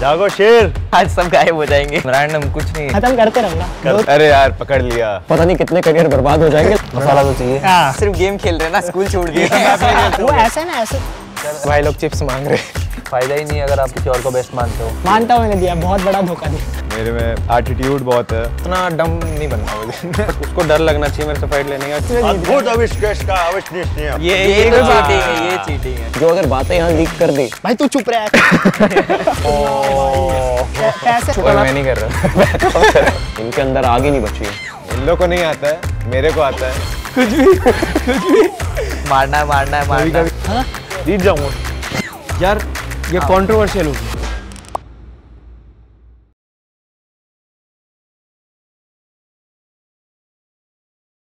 जागो शेर, आज सब गायब हो जाएंगे। रैंडम कुछ नहीं खत्म करते रहना। अरे यार पकड़ लिया, पता नहीं कितने करियर बर्बाद हो जाएंगे। मसाला तो चाहिए। सिर्फ गेम खेल रहे ना, स्कूल छोड़ दिए। वो ऐसे ना ऐसे भाई लोग चिप्स मांग रहे, फायदा ही नहीं अगर आप किसी और को बेस्ट मानते हो। मानता हूँ, मैंने दिया बहुत बड़ा धोखा दिया। मेरे में एटीट्यूड बहुत है, इतना डम नहीं बनना मुझे। उसको डर लगना चाहिए मेरे से फाइट लेने का। अद्भुत अविष्कार का अविश्वसनीय। ये चीटिंग है, ये चीटिंग है। जो अगर बातें यहाँ लीक कर दी। भाई तू चुप रहा, मैं नहीं कर रहा। इनके अंदर आगे नहीं बची है, इन लोग को नहीं आता है, मेरे को आता है। कुछ भी मारना है, मारना है, मारना। जीत जाऊंगा यार, ये कंट्रोवर्शियल होगी।